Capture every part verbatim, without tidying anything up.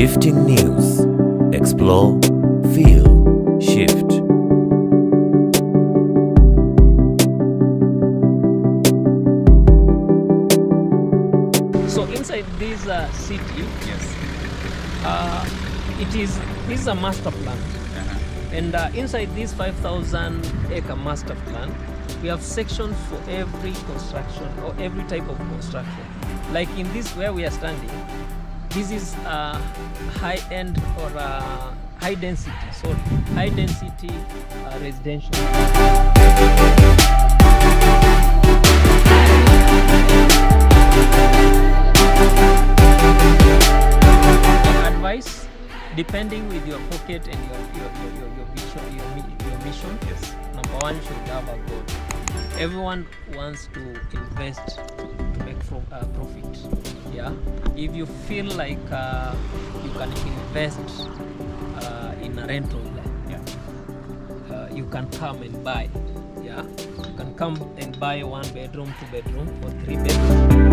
Shifting News. Explore, feel, shift. So inside this uh, city, yes, uh, it is. This is a master plan, uh-huh. and uh, inside this five thousand acre master plan, we have sections for every construction or every type of construction. Like in this where we are standing, this is a high-end or a high-density, sorry, high-density uh, residential. Advice, depending with your pocket and your your your your, your vision, your, your mission. Yes. Number one, you should have a goal. Everyone wants to invest to make pro, uh, profit. Yeah. If you feel like uh, you can invest uh, in a rental, yeah. uh, you can come and buy. Yeah, you can come and buy one bedroom, two bedroom, or three bedroom.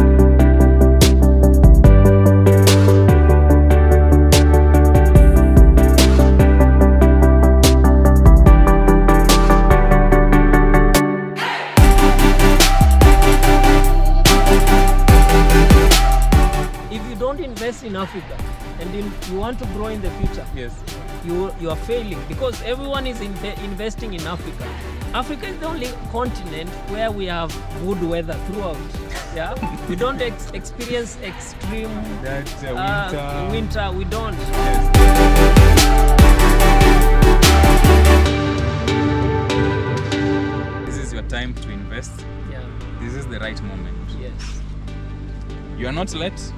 In Africa, and in, you want to grow in the future. Yes, you you are failing because everyone is in, investing in Africa. Africa is the only continent where we have good weather throughout. Yeah, we don't ex experience extreme that, uh, winter. Uh, winter. We don't. Yes. This is your time to invest. Yeah. This is the right moment. Yes. You are not late.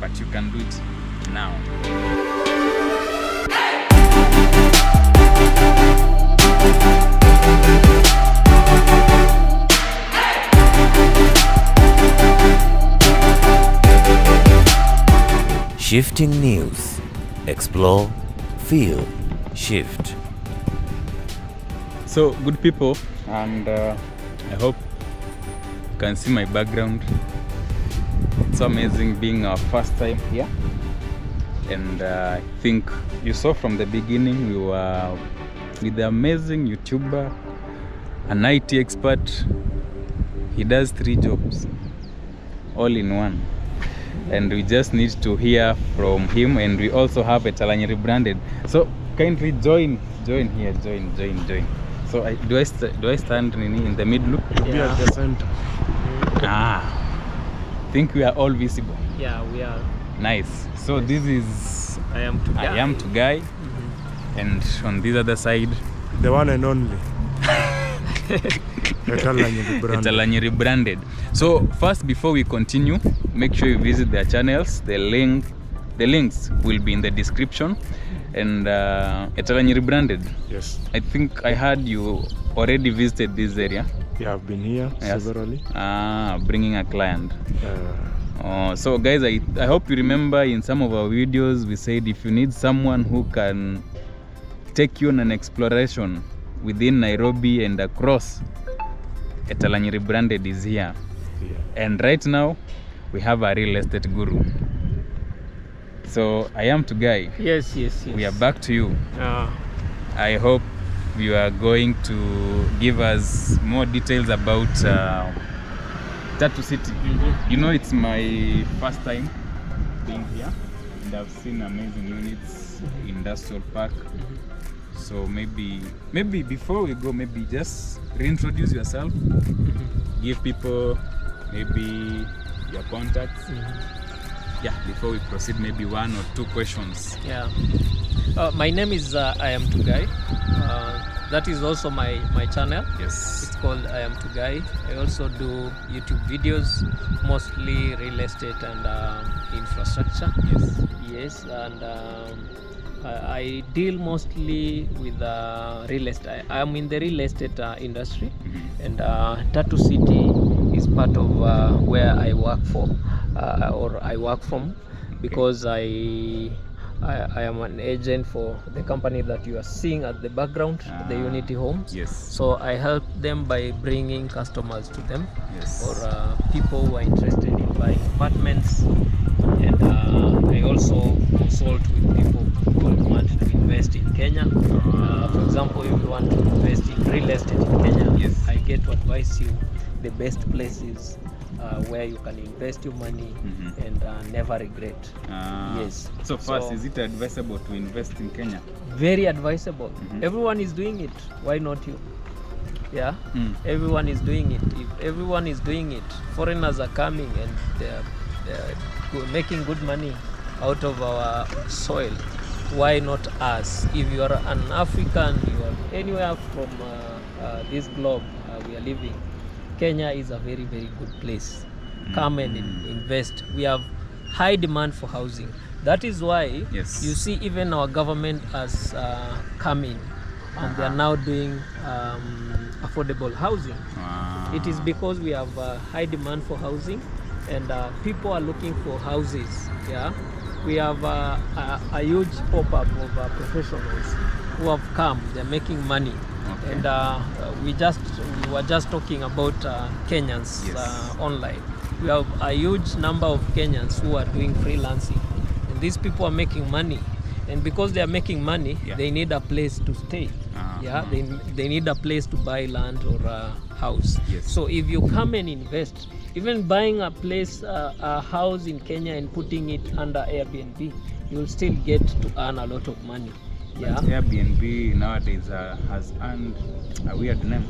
But you can do it now. Shifting News. Explore, feel, shift. So, good people, and uh, I hope you can see my background. It's amazing being our first time here, and uh, I think you saw from the beginning we were with the amazing YouTuber, an I T expert. He does three jobs all in one, and we just need to hear from him. And we also have Etalanyi Rebranded, so kindly join join here, join join join. So I, do I do I stand in, in the middle? Yeah. Be at the center. Ah. Think we are all visible. Yeah, we are. Nice. So yes. This is I am Tugai. I am Tugai. Mm-hmm. And on this other side, the one and only Etalanyi Rebranded. Etalanyi Rebranded. So first, before we continue, make sure you visit their channels. The link, the links will be in the description. And uh, Etalanyi Rebranded. Yes. I think I heard you already visited this area. Yeah, I've been here yes. severally. Ah, bringing a client. Uh, oh, so guys, I, I hope you remember in some of our videos we said if you need someone who can take you on an exploration within Nairobi and across, Etalanyi Rebranded is here. Yeah. And right now, we have a real estate guru. So, I am Tugai. Yes, yes, yes. We are back to you. Uh. I hope you are going to give us more details about uh, Tatu City. Mm-hmm. You know, it's my first time being here, and I've seen amazing units, industrial park. Mm-hmm. So maybe, maybe before we go, maybe just reintroduce yourself, mm-hmm. give people maybe your contacts. Mm-hmm. Yeah, before we proceed, maybe one or two questions. Yeah. Uh, my name is uh, I Am Tugai. Uh, that is also my, my channel. Yes. It's called I Am Tugai. I also do YouTube videos, mostly real estate and uh, infrastructure. Yes. Yes, and um, I, I deal mostly with uh, real estate. I am in the real estate uh, industry, mm-hmm. and uh, Tatu City is part of uh, where I work for, uh, or I work from, because I. I, I am an agent for the company that you are seeing at the background, ah, the Unity Homes. Yes. So I help them by bringing customers to them, yes. or uh, people who are interested in buying apartments, and uh, I also consult with people who want to invest in Kenya. Uh, for example, if you want to invest in real estate in Kenya, yes, I get to advise you the best places uh, where you can invest your money mm-hmm. and uh, never regret. Ah. Yes. So first, so, is it advisable to invest in Kenya? Very advisable. Mm-hmm. Everyone is doing it. Why not you? Yeah, mm. everyone is doing it. If everyone is doing it, foreigners are coming and they're, they're making good money out of our soil. Why not us? If you are an African, you are anywhere from uh, uh, this globe uh, we are living, Kenya is a very, very good place. Mm. Come and in invest. We have high demand for housing. That is why yes. you see even our government has uh, come in and they are now doing um, affordable housing. Wow. It is because we have uh, high demand for housing and uh, people are looking for houses. Yeah, we have uh, a, a huge pop-up of uh, professionals who have come, they're making money. Okay. And uh, we just we were just talking about uh, Kenyans yes. uh, online. We have a huge number of Kenyans who are doing freelancing and these people are making money. And because they are making money, yeah. they need a place to stay. Uh-huh. Yeah, they, they need a place to buy land or a house. Yes. So if you come and invest, even buying a place, uh, a house in Kenya and putting it under Airbnb, you'll still get to earn a lot of money. Yeah. But Airbnb nowadays uh, has earned a weird name.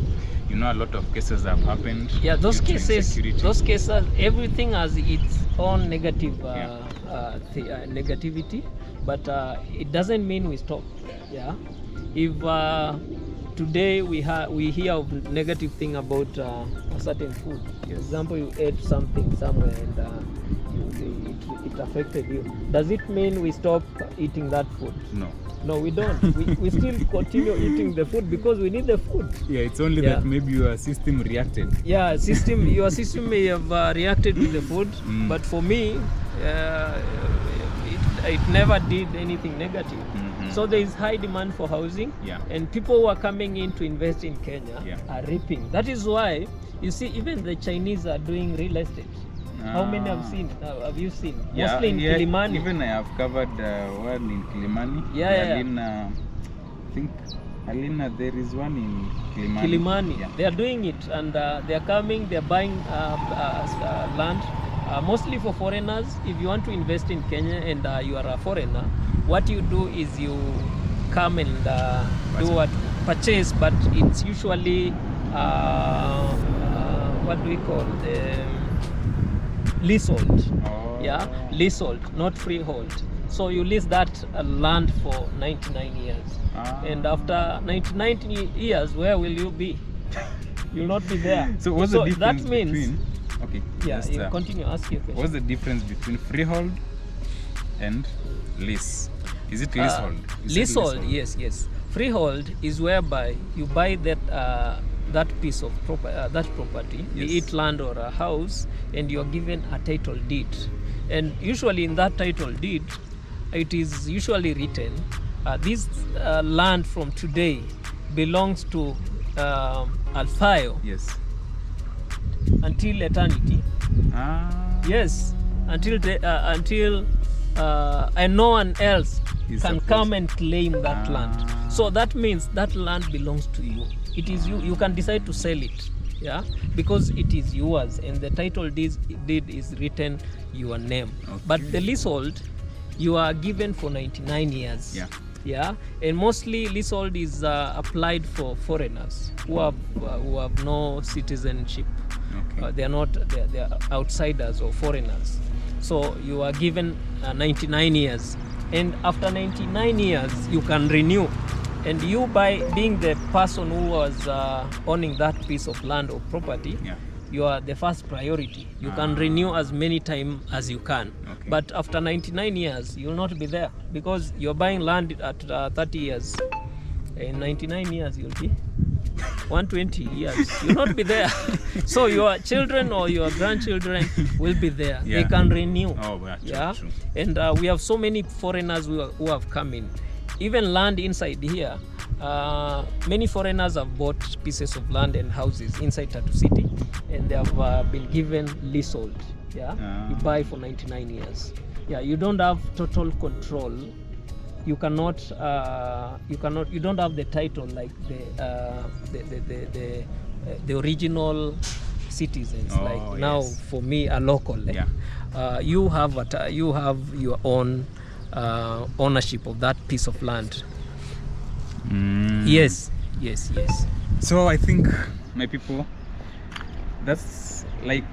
You know, a lot of cases have happened. Yeah, those cases, those cases, everything has its own negative uh, yeah. uh, th uh, negativity. But uh, it doesn't mean we stop. Yeah, if uh, today we ha we hear of negative thing about uh, a certain food, yes. for example, you ate something somewhere and uh, you, it, it affected you. Does it mean we stop eating that food? No. No, we don't. we, we still continue eating the food because we need the food. Yeah, it's only yeah. that maybe your system reacted. Yeah, system. Your system may have uh, reacted with the food, mm. but for me. Uh, It never did anything negative. Mm-hmm. So there is high demand for housing yeah. and people who are coming in to invest in Kenya yeah. are reaping. That is why you see even the Chinese are doing real estate. Ah. How many have seen? Uh, have you seen? Yeah, mostly in yeah, Kilimani. Even I have covered uh, one in Kilimani. Yeah, yeah, yeah. In, uh, I think Alina, there is one in Kilimani. Kilimani. Yeah. They are doing it and uh, they are coming, they are buying uh, uh, uh, land. Uh, mostly for foreigners. If you want to invest in Kenya and uh, you are a foreigner, what you do is you come and uh, do what purchase, but it's usually uh, uh, what do we call um, leasehold. Oh. Yeah, leasehold, not freehold. So you lease that uh, land for ninety-nine years, ah. and after ninety-nine years, where will you be? You'll not be there. So what's so the difference that means between? Okay. Yeah, just, you uh, continue asking. What's the difference between freehold and lease? Is it leasehold? Uh, is leasehold, it leasehold? Yes, yes. Freehold is whereby you buy that uh, that piece of proper uh, that property, yes. be it land or a house, and you are given a title deed. And usually in that title deed, it is usually written, uh, this uh, land from today belongs to uh, Alfayo. Yes. Until eternity. Ah. Yes, until the, uh, until uh, and no one else is can come and claim that ah. land. So that means that land belongs to you. It is you. You can decide to sell it, yeah, because it is yours, and the title deed, deed is written your name. Okay. But the leasehold, you are given for ninety-nine years. Yeah. Yeah, and mostly leasehold is uh, applied for foreigners who have uh, who have no citizenship. Okay. Uh, they are not they are, they are outsiders or foreigners. So you are given uh, ninety-nine years, and after ninety-nine years you can renew. And you, by being the person who was uh, owning that piece of land or property, yeah. you are the first priority. You ah. can renew as many times as you can. Okay. But after ninety-nine years, you'll not be there because you're buying land at uh, thirty years. In ninety-nine years, you'll be one hundred twenty years. You'll not be there. So your children or your grandchildren will be there. Yeah. They can renew. Oh, well, true, yeah. True. And uh, we have so many foreigners who, are, who have come in. Even land inside here. Uh, many foreigners have bought pieces of land and houses inside Tatu City. and they have uh, been given leasehold. Yeah, uh. You buy for ninety-nine years. Yeah, you don't have total control. You cannot, uh, you cannot, you don't have the title like the uh, the the the, the, uh, the original citizens. Oh, like yes. Now, for me, a local. Yeah. Uh, you have a, you have your own uh, ownership of that piece of land. Mm. Yes, yes, yes. So I think, my people, that's like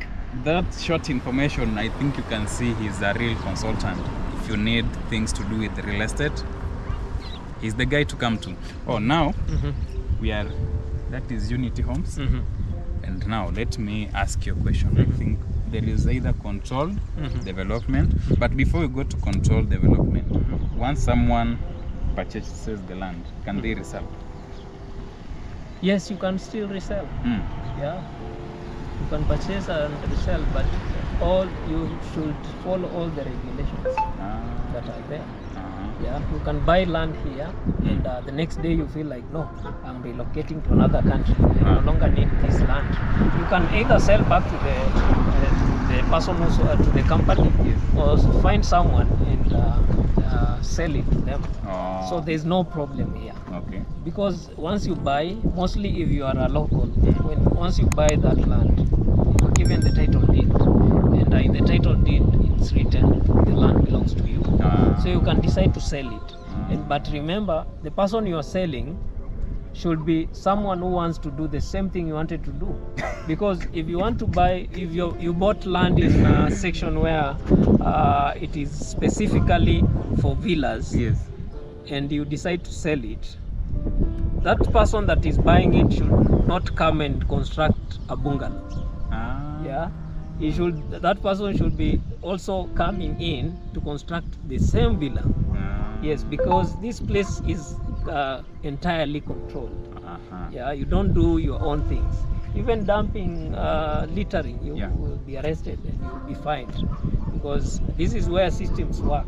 that short information. I think you can see he's a real consultant. If you need things to do with real estate, he's the guy to come to. Oh, now mm-hmm. we are. That is Unity Homes. Mm-hmm. And now let me ask you a question. Mm-hmm. I think there is either controlled mm-hmm. development, but before we go to controlled development, mm-hmm. once someone purchases the land, can mm-hmm. they resell? Yes, you can still resell. Mm. Yeah, you can purchase and resell, but all you should follow all the regulations ah. that are there. Ah. Yeah, you can buy land here, mm. and uh, the next day you feel like, no, I'm relocating to another country. I no longer need this land. You can either sell back to the uh, the person who uh, to the company, yes. or find someone and uh, uh, sell it to them. Oh. So there's no problem here. Okay. Because once you buy, mostly if you are a local, when once you buy that land, you're given the title deed. And in the title deed, it's written the land belongs to you. Ah. So you can decide to sell it. Ah. And, but remember, the person you are selling should be someone who wants to do the same thing you wanted to do. Because if you want to buy, if you you bought land in a section where uh, it is specifically for villas, yes. and you decide to sell it, that person that is buying it should not come and construct a bungalow. Ah. Yeah. He should, that person should be also coming in to construct the same villa. Ah. Yes, because this place is uh, entirely controlled. Uh-huh. Yeah, you don't do your own things. Even dumping, uh, littering, you yeah. will be arrested and you will be fined. Because this is where systems work.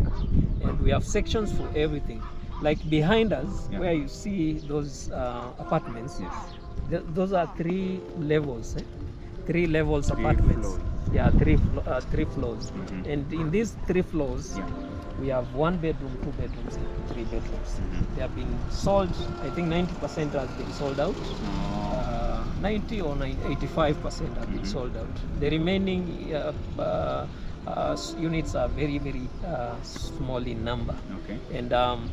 And we have sections for everything. Like behind us, yeah. where you see those uh, apartments, yes. th those are three levels. Eh? Three levels three apartments. Floors. Yeah, three uh, three floors. Mm-hmm. And in these three floors, yeah. we have one bedroom, two bedrooms, and three bedrooms. Mm-hmm. They have been sold. I think ninety percent has been sold out. Uh, ninety or eighty-five percent have been mm-hmm. sold out. The remaining uh, uh, uh, units are very, very uh, small in number. Okay. And um,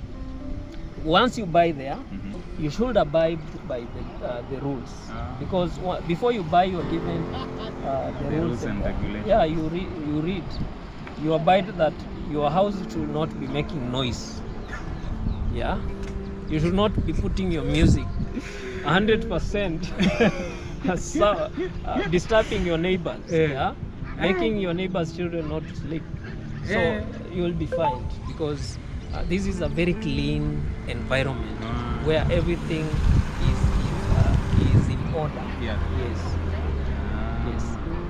once you buy there, mm-hmm. you should abide by the, uh, the rules. Ah. Because before you buy, you are given uh, the, the rules and regulations. Yeah, you, re you read. You abide that your house should not be making noise. Yeah? You should not be putting your music one hundred percent so, uh, disturbing your neighbors. Yeah. yeah? Making your neighbors' children not sleep. So yeah. you will be fined because Uh, this is a very clean environment mm. where everything is in, uh, is in order. Yeah. Yes. Uh, yes.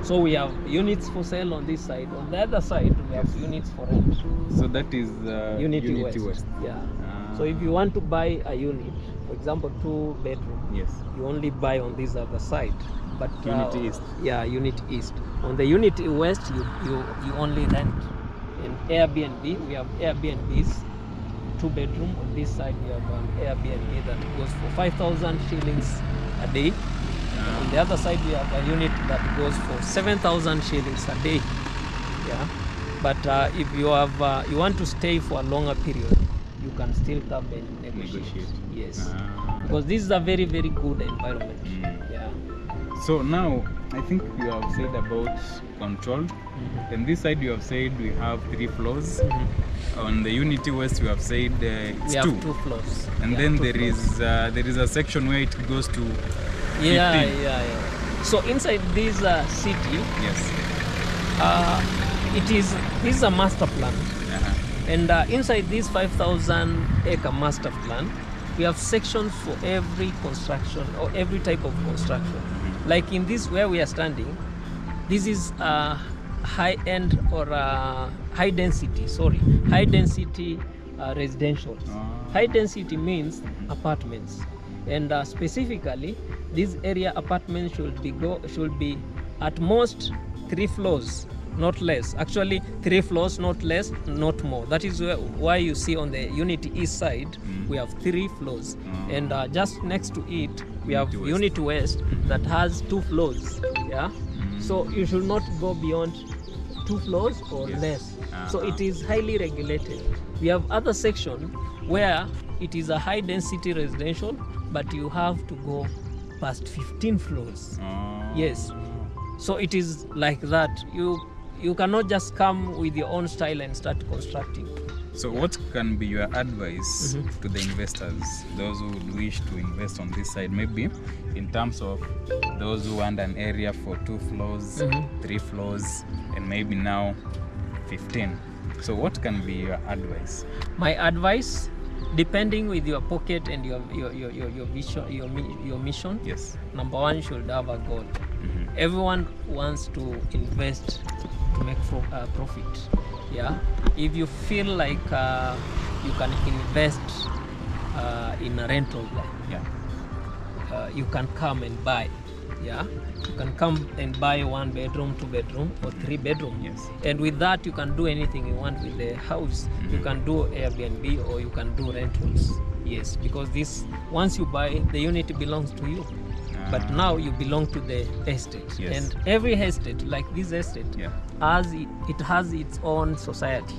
So we have units for sale on this side. On the other side, we have units for rent. So that is uh, Unity, Unity west. west. Yeah. Uh, so if you want to buy a unit, for example, two bedroom, yes, you only buy on this other side. But Unity uh, east. Yeah, Unity east. On the Unity west, you you you only rent. In Airbnb, we have Airbnbs. Two bedroom on this side, we have an Airbnb that goes for five thousand shillings a day. Yeah. On the other side, we have a unit that goes for seven thousand shillings a day. Yeah, but uh, if you have uh, you want to stay for a longer period, you can still come and negotiate. negotiate. Yes, ah. because this is a very very good environment. Mm. Yeah. So now I think you have said about control. Mm-hmm. And this side you have said we have three floors. Mm-hmm. On the Unity West you have said uh, it's we have two. two floors. And we then there floors. is uh, there is a section where it goes to yeah, fifteen. yeah, yeah. So inside this uh, city, yes, uh, it is this is a master plan, uh-huh. and uh, inside this five thousand acre master plan, we have sections for every construction or every type of construction. Like in this where we are standing, this is a high-end or a high-density, sorry, high-density uh, residential. High-density means apartments, and uh, specifically, this area apartments should be go should be at most three floors, not less. Actually three floors, not less, not more. That is why you see on the Unity east side mm. we have three floors, oh. and uh, just next to it we have Unity west that has two floors. Yeah, mm. so you should not go beyond two floors or yes. less. Uh-huh. So it is highly regulated. We have other section where it is a high density residential, but you have to go past fifteen floors. Oh. Yes, so it is like that. You you cannot just come with your own style and start constructing. So yeah. what can be your advice mm-hmm. to the investors, those who would wish to invest on this side, maybe in terms of those who want an area for two floors, mm-hmm. three floors, and maybe now fifteen. So what can be your advice? My advice, depending with your pocket and your your your your, your vision, your your mission. Yes. Number one, should have a goal. Mm-hmm. Everyone wants to invest to make for, uh, profit. Yeah. If you feel like uh, you can invest uh, in a rental, yeah, uh, you can come and buy. Yeah, you can come and buy one bedroom, two bedroom, or three bedroom. Yes. And with that, you can do anything you want with the house. Mm-hmm. You can do Airbnb or you can do rentals. Yes, because this, once you buy, the unit belongs to you. Uh, but now you belong to the estate. Yes. And every estate, like this estate, yeah. has it, it has its own society.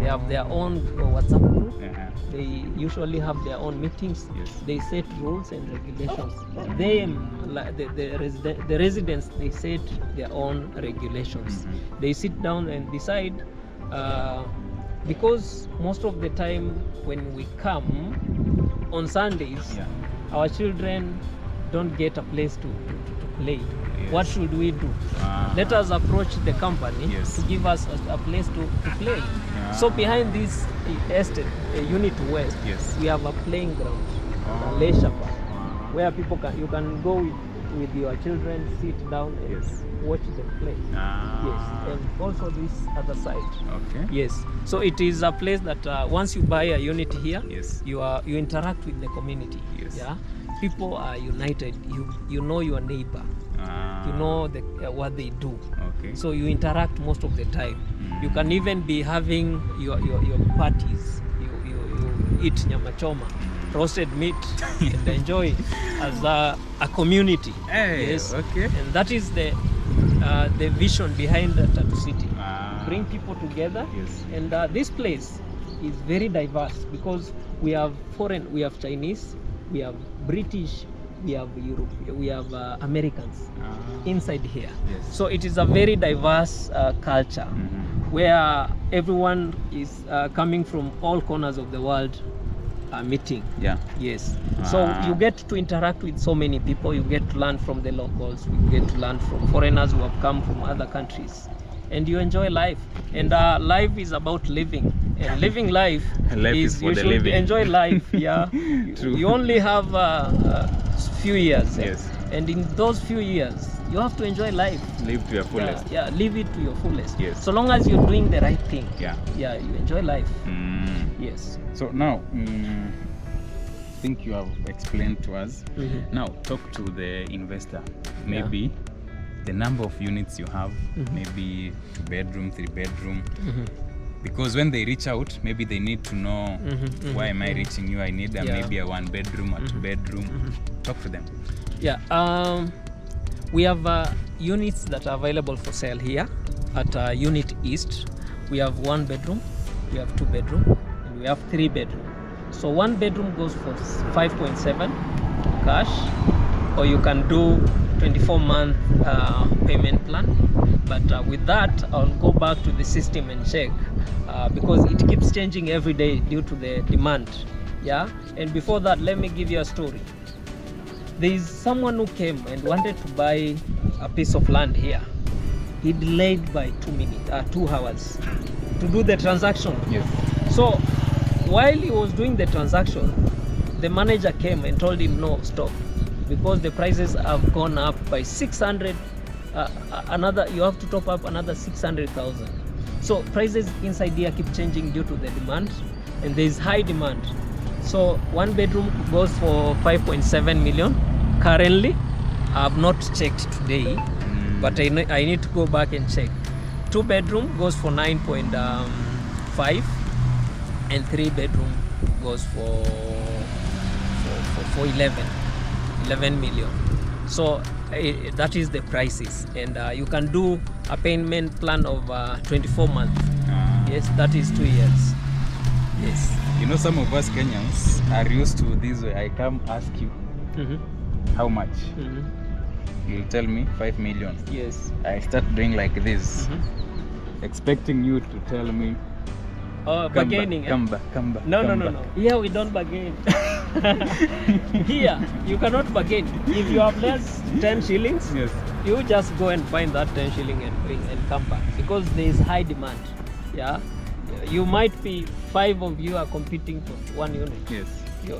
They have their own WhatsApp group. Uh-huh. They usually have their own meetings. Yes. They set rules and regulations. They, the, the, residen- the residents, they set their own regulations. Mm-hmm. They sit down and decide. Uh, because most of the time when we come on Sundays, yeah. our children don't get a place to, to, to play. Yes. What should we do? Uh-huh. Let us approach the company yes. to give us a, a place to, to play. So behind this estate, uh, Unity West, yes. we have a playing ground, oh. a leisure park, wow. where people can you can go with, with your children, sit down and yes. watch them play. Ah. Yes, and also this other side. Okay. Yes. So it is a place that uh, once you buy a unit here, yes. you are you interact with the community. Yes. Yeah. People are united. You you know your neighbor. Ah. You know the, uh, what they do. Okay. So you interact most of the time. Mm. You can even be having your your, your parties. You, you you eat nyama choma, roasted meat, and enjoy as a, a community. Hey, yes. Okay. And that is the uh, the vision behind the Tatu City. Ah. Bring people together. Yes. And uh, this place is very diverse because we have foreign, we have Chinese, we have British. We have Europe, we have uh, Americans uh, inside here. Yes. So it is a very diverse uh, culture mm-hmm. where everyone is uh, coming from all corners of the world uh, meeting. Yeah. Yes. Ah. So you get to interact with so many people. You get to learn from the locals. You get to learn from foreigners who have come from other countries. And you enjoy life. And uh, life is about living. And living life, life is, is for you the should living. Enjoy life. Yeah. True. You only have uh, uh, few years, yes, and in those few years you have to enjoy life. Live to your fullest. Yeah, yeah, live it to your fullest. Yes. So long as you're doing the right thing. Yeah. Yeah, you enjoy life. Mm. Yes. So now, mm, I think you have explained to us. Mm-hmm. Now talk to the investor. Maybe yeah. the number of units you have, mm-hmm. maybe two bedroom, three bedroom. Mm-hmm. Because when they reach out, maybe they need to know mm-hmm, why mm-hmm. am I reaching you? I need a, yeah. maybe a one bedroom or two bedroom. Mm-hmm. Talk to them. Yeah, um, we have uh, units that are available for sale here at uh, Unit East. We have one bedroom, we have two bedroom, and we have three bedroom. So one bedroom goes for five point seven cash, or you can do twenty-four month uh, payment plan. But uh, with that, I'll go back to the system and check uh, because it keeps changing every day due to the demand. Yeah. And before that, let me give you a story. There is someone who came and wanted to buy a piece of land here. He delayed by two minutes, uh, two hours, to do the transaction. Yes. So while he was doing the transaction, the manager came and told him, "No, stop, because the prices have gone up by six hundred." Uh, another, you have to top up another six hundred thousand. So prices inside here keep changing due to the demand, and there is high demand. So one bedroom goes for five point seven million currently. I have not checked today, mm. but I, I need to go back and check. Two bedroom goes for nine point five and three bedroom goes for for, for, for eleven million. So uh, that is the prices, and uh, you can do a payment plan of uh, twenty-four months. Ah. Yes, that is two years. Yes, you know, some of us Kenyans are used to this way. I come ask you, mm-hmm. how much? Mm-hmm. You'll tell me five million. Yes, I start doing like this, mm-hmm. expecting you to tell me, oh, come bargaining back, come eh? back, come back. No, come no, no, back. no. Here we don't bargain. Here you cannot bargain. If you have less ten shillings, yes, you just go and find that ten shilling and bring and come back, because there is high demand. Yeah, you might be five of you are competing for one unit. Yes.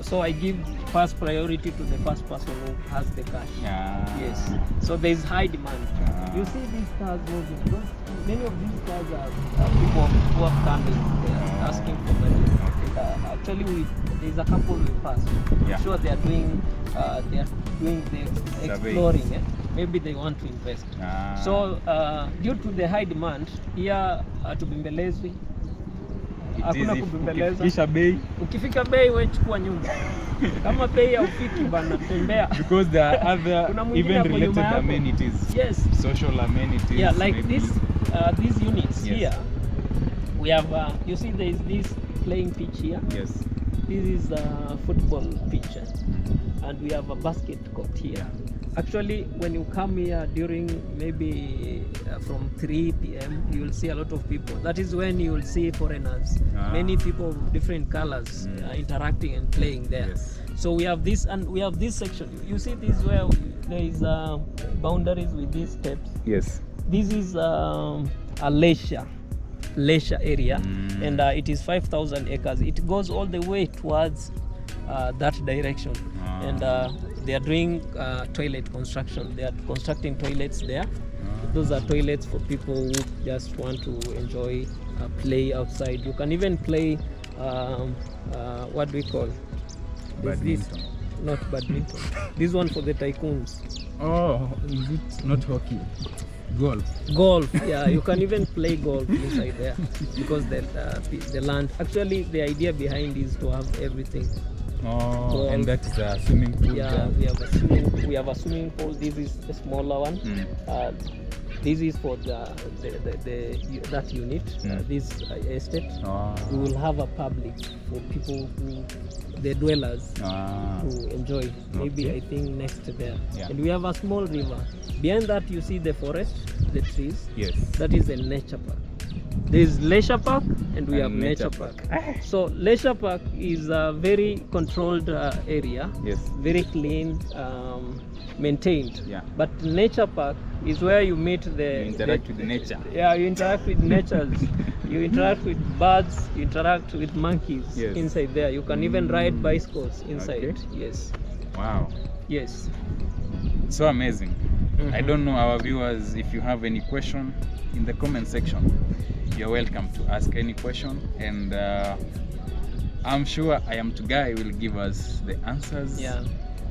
So I give first priority to the first person who has the cash. Yeah. Yes. So there is high demand. Yeah. You see these cars moving. Those, many of these cars are, are people who are coming. They are asking for money. Okay. Uh, actually, we, there is a couple we passed. Yeah. Sure, they are doing. Uh, they are doing the exploring. Eh? Maybe they want to invest. Ah. So uh, due to the high demand, here at Tubimbelezwi, hakuna kubembeleza. Kisha bei. Ukifika bei wewe chukua nyumba. Kama bei haufiki bana tembea. Because there are other even related amenities. Yes. Social amenities. Yeah, like maybe. this uh, these units yes. here. We have uh, you see there is this playing pitch here. Yes. This is a football pitch, and we have a basket court here. Actually, when you come here during maybe uh, from three p m, you will see a lot of people. That is when you will see foreigners. Ah. Many people of different colors mm. uh, interacting and playing there. Yes. So we have this, and we have this section. You see this where there is uh, boundaries with these steps. Yes. This is um, a leisure, leisure area, mm. and uh, it is five thousand acres. It goes all the way towards uh, that direction. Ah. And. Uh, They are doing uh, toilet construction. They are constructing toilets there. Ah. Those are toilets for people who just want to enjoy, uh, play outside. You can even play, um, uh, what do we call? Badminton. This, not badminton. This one for the tycoons. Oh, is it not hockey? Golf. Golf, yeah. You can even play golf inside there, because the, uh, the land. Actually, the idea behind is to have everything. Oh, and that is a swimming pool. Yeah, we have a swimming pool. We have a swimming pool. This is a smaller one. Mm. Uh, this is for the, the, the, the that unit, mm. uh, this uh, estate. Oh. We will have a public for people who, the dwellers, ah. to enjoy. Maybe okay. I think next to there. Yeah. And we have a small river. Behind that, you see the forest, the trees. Yes. That is a nature park. There is leisure park and we and have nature park. park. So leisure park is a very controlled uh, area, yes, very clean, um, maintained. Yeah. But nature park is where you meet the. You interact the, with the nature. Yeah, you interact with nature. You interact with birds. You interact with monkeys, yes, inside there. You can even ride bicycles inside. Okay. Yes. Wow. Yes. So amazing. Mm-hmm. I don't know, our viewers, if you have any question in the comment section, you're welcome to ask any question, and uh, I'm sure I Am Tugai will give us the answers, yeah,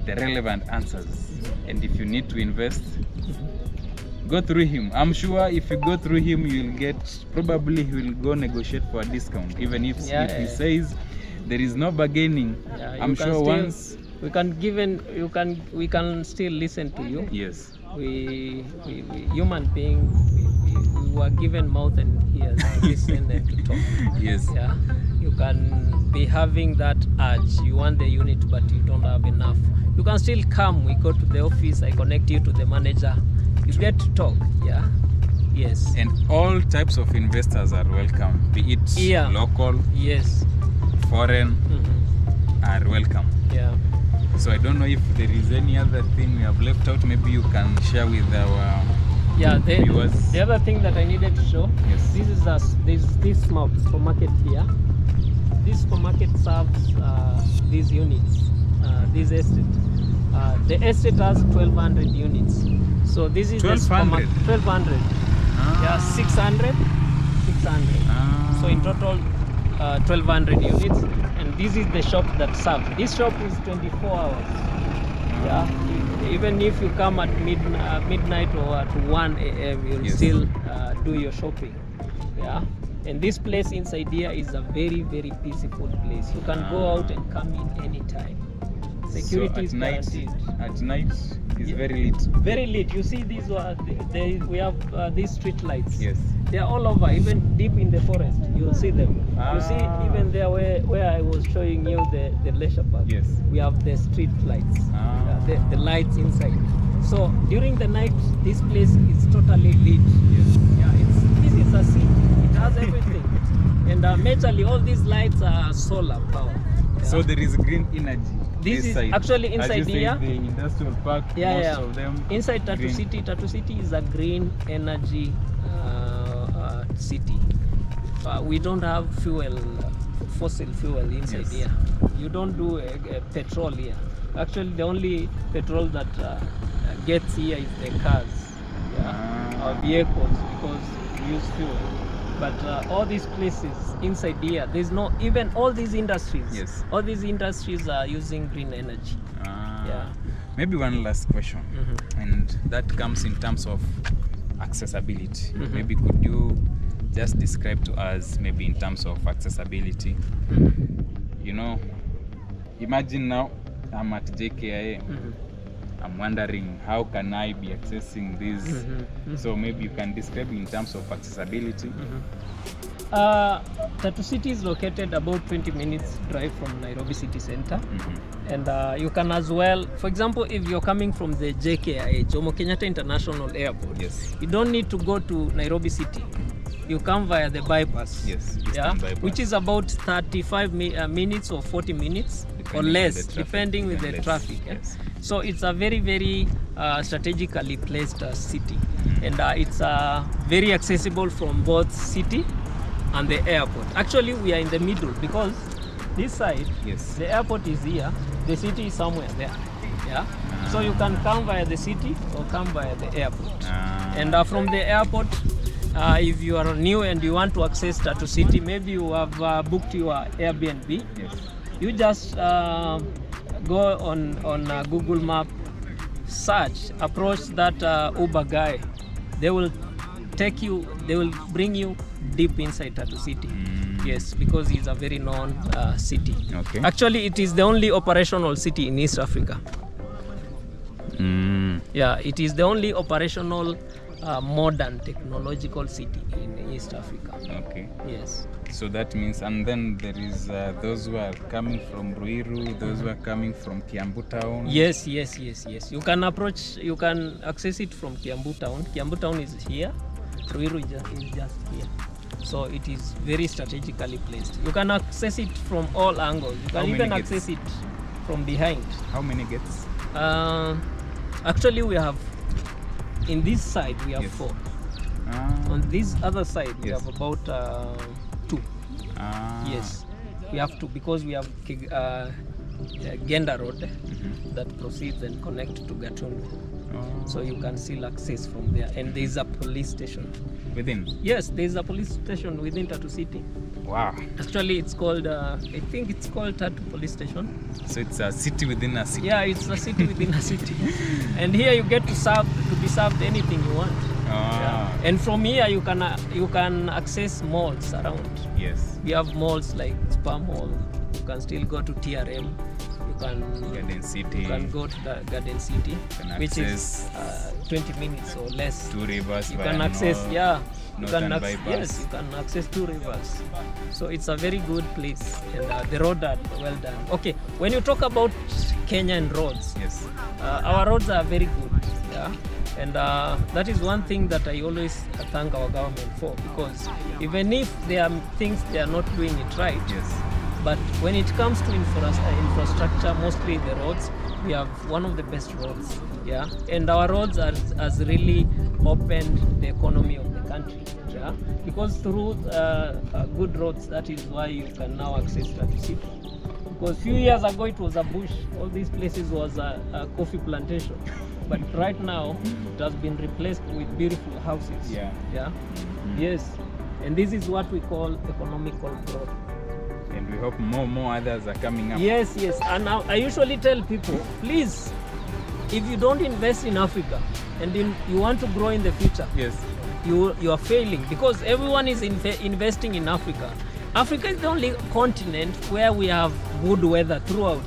the relevant answers. Mm-hmm. And if you need to invest, mm-hmm, go through him. I'm sure if you go through him, you'll get, probably he will go negotiate for a discount, even if, yeah, if yeah, he yeah. says there is no bargaining. Yeah, I'm sure once we can give in, you can we can still listen to you. Yes. We, we, we human beings, we, we, we were given mouth and ears to listen and to talk. Yes. Yeah. You can be having that urge. You want the unit, but you don't have enough. You can still come. We go to the office. I connect you to the manager. You get to talk. Yeah. Yes. And all types of investors are welcome. Be it yeah. local, yes, foreign, mm-hmm, are welcome. Yeah. So I don't know if there is any other thing we have left out. Maybe you can share with our yeah, the, viewers. The other thing that I needed to show. Yes. This is a, this this supermarket here. This supermarket serves uh, these units, uh, this estate. Uh, the estate has twelve hundred units. So this is twelve hundred. twelve hundred. Ah. Yeah, six hundred, six hundred. Ah. So in total, uh, twelve hundred units. This is the shop that serves. This shop is twenty-four hours. Yeah, even if you come at mid, uh, midnight or at one A M you'll yes. still uh, do your shopping. Yeah. And this place inside here is a very very peaceful place. You can ah. go out and come in anytime. Security so is guaranteed. At night is yeah. very lit. Very lit. You see these are the, they, we have uh, these street lights. Yes. They are all over, even deep in the forest. You'll see them. Ah. You see even there where, where I was showing you the, the leisure park. Yes. We have the street lights. Ah. Uh, the, the lights inside. So during the night this place is totally lit. Yes. Yeah, it's this is a city. It has everything. And uh, majorly all these lights are solar power. Yeah. So there is green energy. This, this is side. Actually inside here. The industrial park, yeah, most yeah. of them. Inside Tatu City, Tatu City is a green energy uh, uh, city. Uh, we don't have fuel, uh, fossil fuel inside yes. here. You don't do uh, uh, petrol here. Actually, the only petrol that uh, gets here is the cars, yeah, ah. our vehicles, because we use fuel. But uh, all these places inside here, there's no, even all these industries, yes. all these industries are using green energy. Ah, yeah. Maybe one last question, mm-hmm. and that comes in terms of accessibility. Mm-hmm. Maybe could you just describe to us, maybe in terms of accessibility, mm-hmm. you know, imagine now I'm at J K I A. Mm-hmm. I'm wondering how can I be accessing this? Mm-hmm, mm-hmm. So maybe you can describe in terms of accessibility. Mm-hmm. uh, Tatu City is located about twenty minutes drive from Nairobi city center. Mm-hmm. And uh, you can as well, for example, if you're coming from the J K I A, Jomo Kenyatta International Airport, yes. you don't need to go to Nairobi city. You come via the bypass, yes, yeah, bypass. Which is about thirty-five mi uh, minutes or forty minutes depending or less, depending with the traffic. With the traffic yeah? yes. So it's a very, very uh, strategically placed uh, city, mm. and uh, it's uh, very accessible from both city and the airport. Actually, we are in the middle because this side, yes. the airport is here, the city is somewhere there. Yeah, ah. so you can come via the city or come via the airport, ah. and uh, from the airport. Uh, if you are new and you want to access Tatu City, maybe you have uh, booked your Airbnb. Yes. You just uh, go on on uh, Google Map, search, approach that uh, Uber guy. They will take you. They will bring you deep inside Tatu City. Mm. Yes, because it's a very known uh, city. Okay. Actually, it is the only operational city in East Africa. Mm. Yeah, it is the only operational. Uh, modern technological city in East Africa. Okay. Yes. So that means, and then there is uh, those who are coming from Ruiru, those who are coming from Kiambu town. Yes, yes, yes, yes. You can approach, you can access it from Kiambu town. Kiambu town is here, Ruiru is just, is just here. So it is very strategically placed. You can access it from all angles. You can even gates? access it from behind. How many gates? Uh, actually, we have. In this side we have yes. four. Ah. On this other side we yes. have about uh, two. Ah. Yes, we have two because we have uh, Genda Road mm-hmm. that proceeds and connects to Gatundu. Oh. So you can still access from there. And there is a police station. Within? Yes, there is a police station within Tatu City. Wow. Actually, it's called, uh, I think it's called Tatu Police Station. So it's a city within a city. Yeah, it's a city within a city. And here you get to serve, to be served anything you want. Ah. Yeah. And from here you can uh, you can access malls around. Yes. We have malls like Spa Mall. You can still go to T R M. You can, Garden City. You can go to the Garden City, which is uh, twenty minutes or less. Two Rivers. You can access, north, yeah. You can ac yes, you can access Two Rivers. So it's a very good place, and uh, the roads are well done. Okay, when you talk about Kenyan roads, yes, uh, our roads are very good, yeah. And uh, that is one thing that I always thank our government for, because even if there are things they are not doing it right, yes. But when it comes to infra infrastructure, mostly the roads, we have one of the best roads. Yeah, and our roads are, has really opened the economy of the country. Yeah, because through uh, uh, good roads, that is why you can now access Tatu City. Because few years ago it was a bush. All these places was a, a coffee plantation, but right now it has been replaced with beautiful houses. Yeah, yeah, mm-hmm. yes, and this is what we call economical growth. And we hope more more others are coming up. Yes, yes. And I, I usually tell people, please If you don't invest in Africa and in, you want to grow in the future, yes, you you are failing because everyone is in, investing in Africa. Africa is the only continent where we have good weather throughout.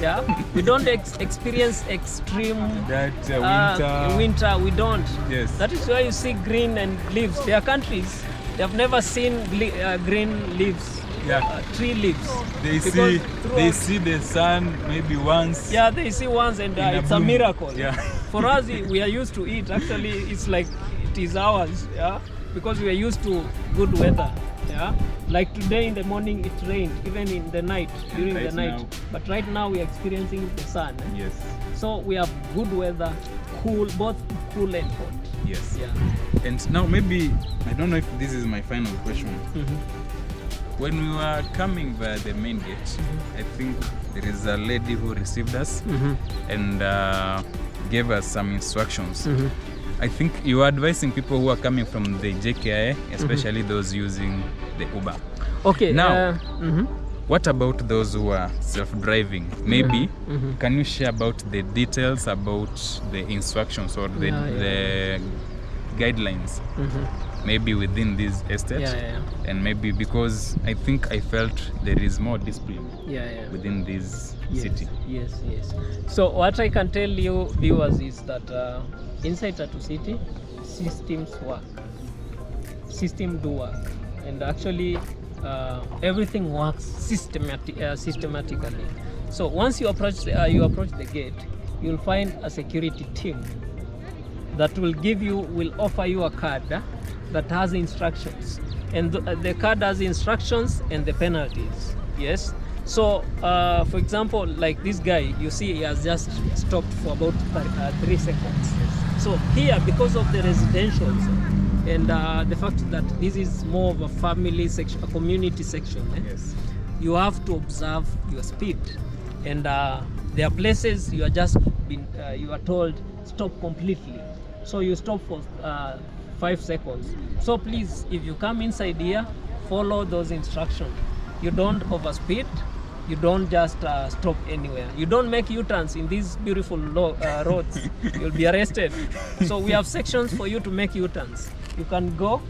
Yeah, we don't ex experience extreme that, uh, winter. Uh, winter. We don't. Yes, that is why you see green and leaves. There are countries they have never seen uh, green leaves. Yeah, uh, tree leaves. They because see they see the sun maybe once. Yeah, they see once, and uh, it's a, a miracle. Yeah, for us we are used to it. Actually, it's like it is ours. Yeah, because we are used to good weather. Yeah, like today in the morning it rained, even in the night during right the night. Now. But right now we are experiencing the sun. Yes. So we have good weather, cool, both cool and hot. Yes. Yeah. And now maybe I don't know if this is my final question. Mm-hmm. When we were coming via the main gate, mm-hmm. I think there is a lady who received us mm-hmm. and uh, gave us some instructions. Mm-hmm. I think you are advising people who are coming from the J K I A, especially mm-hmm. those using the Uber. Okay. Now, uh, mm-hmm. what about those who are self-driving? Maybe mm-hmm. can you share about the details about the instructions or the, yeah, yeah. the guidelines? Mm-hmm. Maybe within this estate, yeah, yeah, yeah. and maybe because I think I felt there is more discipline yeah, yeah. within this yes, city. Yes, yes. So what I can tell you viewers is that uh, inside Tatu City, systems work, system do work, and actually uh, everything works systematic, uh, systematically. So once you approach the, uh, you approach the gate, you'll find a security team that will give you will offer you a card. Uh, that has instructions, and the, the card has instructions and the penalties. Yes, so uh, for example, like this guy, you see he has just stopped for about uh, three seconds. So here, because of the residential zone, and uh, the fact that this is more of a family section, a community section, eh? Yes. You have to observe your speed, and uh, there are places you are just been, uh, you are told stop completely, so you stop for uh, five seconds. So please, if you come inside here, follow those instructions. You don't overspeed, you don't just uh, stop anywhere, you don't make U-turns in these beautiful lo uh, roads. You'll be arrested. So we have sections for you to make U-turns. You can go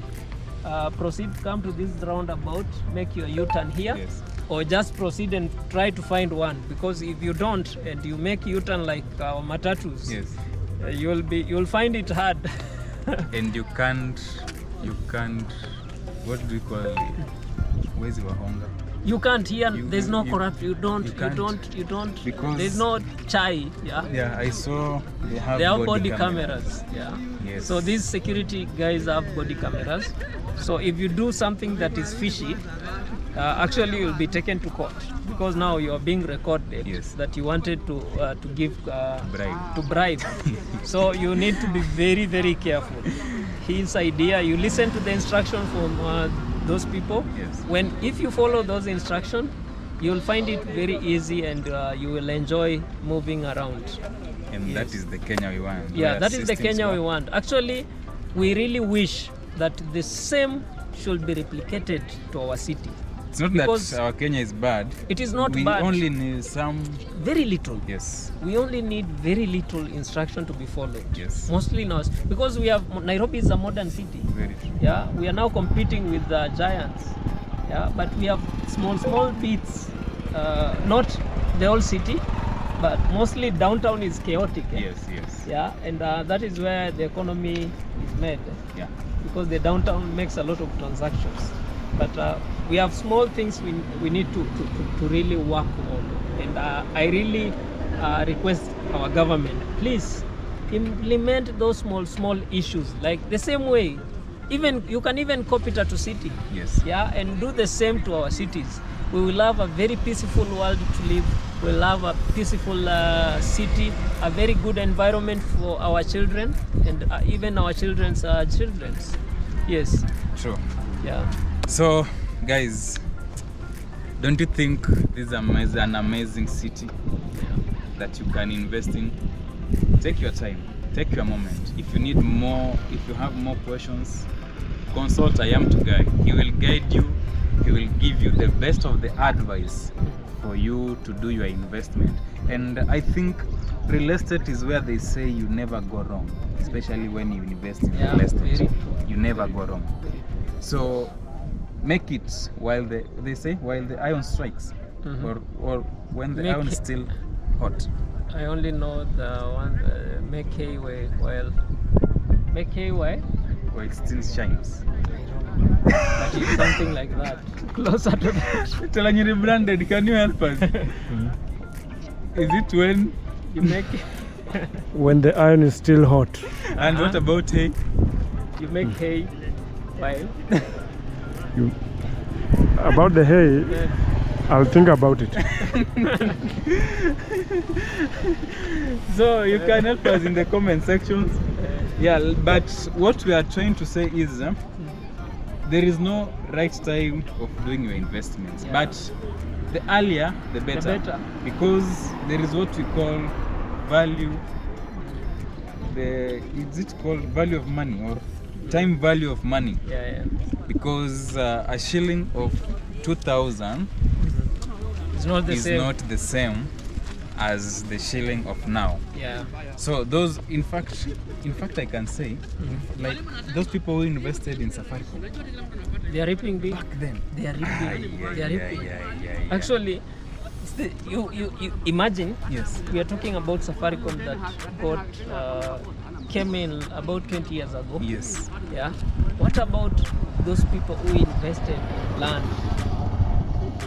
uh, proceed, come to this roundabout, make your U-turn here, yes. or just proceed and try to find one, because if you don't and you make U-turn like our matatus, yes. uh, you'll be you'll find it hard. And you can't, you can't, what do you call it? Where's your hunger? You can't hear, you, there's no you, corrupt, you don't, you, you don't, you don't, because there's no chai, yeah? Yeah, I saw they have, they have body, body cameras. cameras, yeah. Yes. So these security guys have body cameras. So if you do something that is fishy, uh, actually you'll be taken to court, because now you are being recorded yes. that you wanted to uh, to give uh, bribe. to bribe. So you need to be very very careful. His idea, you listen to the instruction from uh, those people. Yes. When if you follow those instructions, you'll find it very easy, and uh, you will enjoy moving around. And yes. that is the Kenya we want. Yeah, that is the Kenya work. we want. Actually, we really wish that the same should be replicated to our city. It's not because that our Kenya is bad. It is not we bad. We only need some... Very little. Yes. We only need very little instruction to be followed. Yes. Mostly not. Because we have... Nairobi is a modern city. Very true. Yeah. We are now competing with the giants. Yeah. But we have small, small bits. Uh, not the whole city, but mostly downtown is chaotic. Eh? Yes, yes. Yeah. And uh, that is where the economy is made. Yeah. Because the downtown makes a lot of transactions. But uh, we have small things we, we need to, to, to really work on. And uh, I really uh, request our government, please implement those small, small issues. Like the same way, even you can even copy Tatu City. Yes. Yeah, and do the same to our cities. We will have a very peaceful world to live. We will have a peaceful uh, city, a very good environment for our children, and uh, even our children's uh, children's. Yes. True. Yeah. So, guys, don't you think this is an amazing city that you can invest in? Take your time, take your moment. If you need more, if you have more questions, consult I Am Tugai. He will guide you, he will give you the best of the advice for you to do your investment. And I think Real estate is where they say you never go wrong, especially when you invest in yeah, real estate. You never go wrong. So make it while the they say while the iron strikes, mm-hmm. or or when the make iron is still hot. I only know the one uh, make hay while make hay while well, it still shines. But it's something like that. Closer to that. Etalanyi rebranded. Can you help us? Is it when you make when the iron is still hot? And uh-huh. what about hay? You make mm. hay while you about the hay. Yeah. I'll think about it. So you can help us in the comment sections. Yeah, but what we are trying to say is uh, there is no right time of doing your investments, yeah. but the earlier the better, the better, because there is what we call value. The is it called value of money or time value of money? Yeah, yeah. Because uh, a shilling of two thousand. It's not the is same. not the same as the shilling of now. Yeah. So those, in fact, in fact, I can say, mm-hmm. like those people who invested in Safaricom, they are reaping big. Back then, they are reaping. Ah, yeah, they are yeah, reaping. Yeah, yeah, yeah. Actually, it's the, you, you you imagine. Yes. We are talking about Safaricom that got uh, came in about twenty years ago. Yes. Yeah. What about those people who invested in land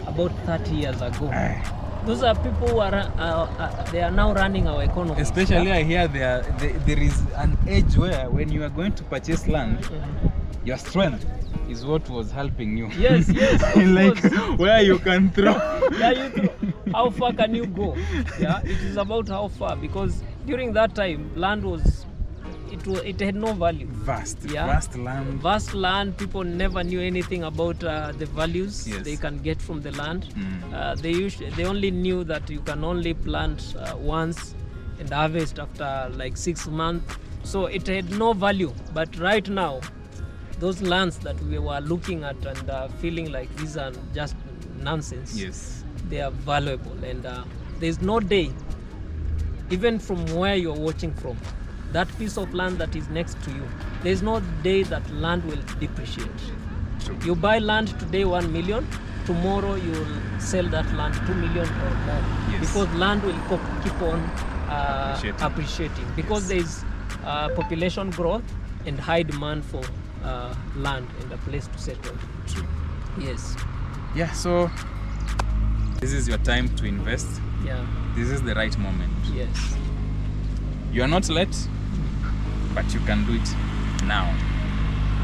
about thirty years ago? Aye. Those are people who are, uh, uh, they are now running our economy. Especially yeah? I hear they are, they, there is an age where when you are going to purchase land, mm-hmm. your strength is what was helping you. Yes, yes. Like course. Where you can throw. Yeah, you throw. How far can you go? Yeah, it is about how far, because during that time land was It, was, it had no value. Vast, yeah? vast land. Vast land. People never knew anything about uh, the values yes. they can get from the land. Mm. Uh, they usually, they only knew that you can only plant uh, once and harvest after like six months. So it had no value. But right now, those lands that we were looking at and uh, feeling like these are just nonsense. Yes, they are valuable, and uh, there is no day, even from where you are watching from, that piece of land that is next to you, there is no day that land will depreciate. True. You buy land today one million, tomorrow you will sell that land two million or more. Yes. Because land will keep on uh, appreciating. appreciating. Because yes. there is uh, population growth and high demand for uh, land and a place to settle. True. Yes. Yeah, so this is your time to invest. Yeah. This is the right moment. Yes. You are not late, but you can do it now.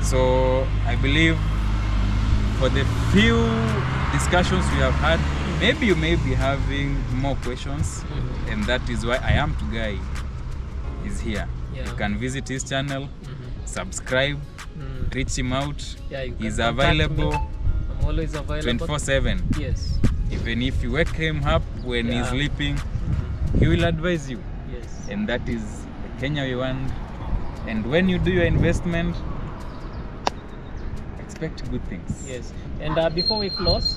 So I believe for the few discussions we have had, maybe you may be having more questions, mm-hmm. and that is why I Am Tugai is here. Yeah. You can visit his channel, mm-hmm. subscribe, mm. reach him out. Yeah, you can. He's available. I'm always available. twenty-four seven. Yes. Even if you wake him up when yeah. he's sleeping, mm-hmm. he will advise you. And that is the Kenya we want. And when you do your investment, expect good things. Yes. And uh, before we close,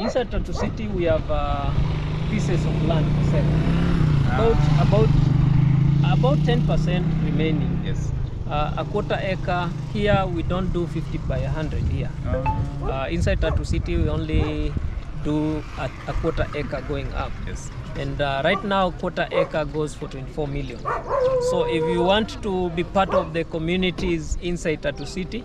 inside Tatu City we have uh, pieces of land for sale. About ah. about about ten percent remaining. Yes. Uh, a quarter acre here. We don't do fifty by a hundred here. Um. Uh, inside Tatu City we only do a, a quarter acre going up. Yes. And uh, right now quarter acre goes for twenty-four million. So if you want to be part of the communities inside Tatu City,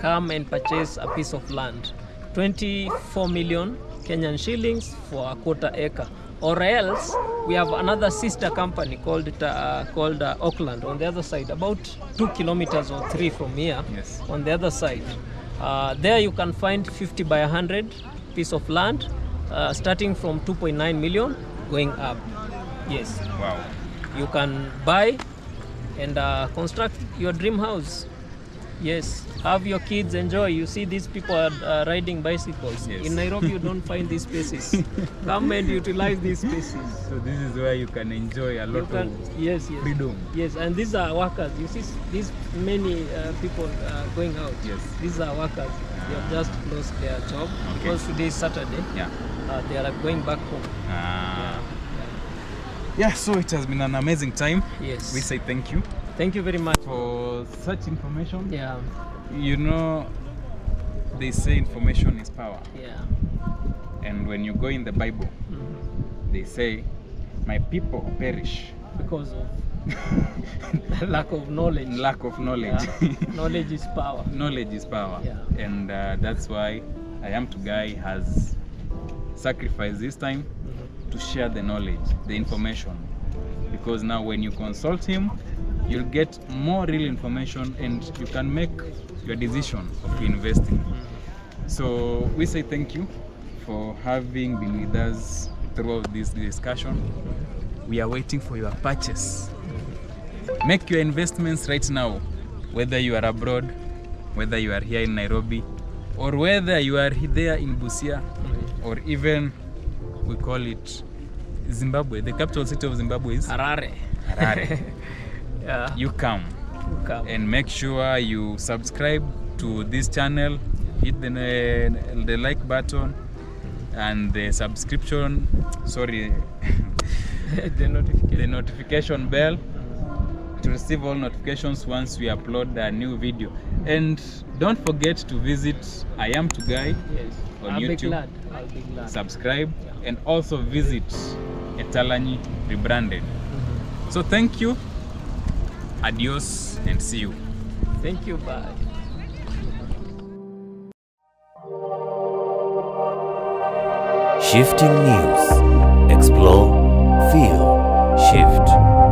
come and purchase a piece of land, twenty-four million Kenyan shillings for a quarter acre. Or else we have another sister company called uh, called uh, Auckland on the other side, about two kilometers or three from here. Yes. On the other side, uh, there you can find fifty by one hundred piece of land, uh, starting from two point nine million going up. Yes. Wow. You can buy and uh, construct your dream house. Yes. Have your kids enjoy. You see these people are uh, riding bicycles. Yes. In Nairobi you don't find these spaces. Come and utilize these spaces. So this is where you can enjoy a lot can, of yes, yes. freedom. Yes. And these are workers. You see these many uh, people uh, going out. Yes. These are workers. They have just lost their job. Okay. Because today is Saturday. Yeah. Uh, they are going back home. Ah. Yeah. Yeah, so it has been an amazing time. Yes. We say thank you. Thank you very much for such information. Yeah. You know, they say information is power. Yeah. And when you go in the Bible, mm-hmm. they say, my people perish. Because of lack of knowledge. Lack of knowledge. Yeah. Knowledge is power. Knowledge is power. Yeah. And uh, that's why I Am Tugai has sacrificed this time mm-hmm. to share the knowledge, the information. Because now when you consult him, you'll get more real information and you can make your decision of investing. Mm-hmm. So we say thank you for having been with us throughout this discussion. We are waiting for your purchase. Make your investments right now, whether you are abroad, whether you are here in Nairobi, or whether you are there in Busia, mm-hmm. or even, we call it Zimbabwe, the capital city of Zimbabwe is? Harare. Harare. Yeah. You come. You come. And make sure you subscribe to this channel, hit the, uh, the like button, and the subscription, sorry, the, notification. the notification bell to receive all notifications once we upload a new video. And don't forget to visit I Am Tugai yes. on I'll YouTube. Be glad. I'll be glad. Subscribe yeah. and also visit Etalanyi Rebranded. Mm-hmm. So thank you, adios, and see you. Thank you, bye. Shifting News. Explore, feel, shift.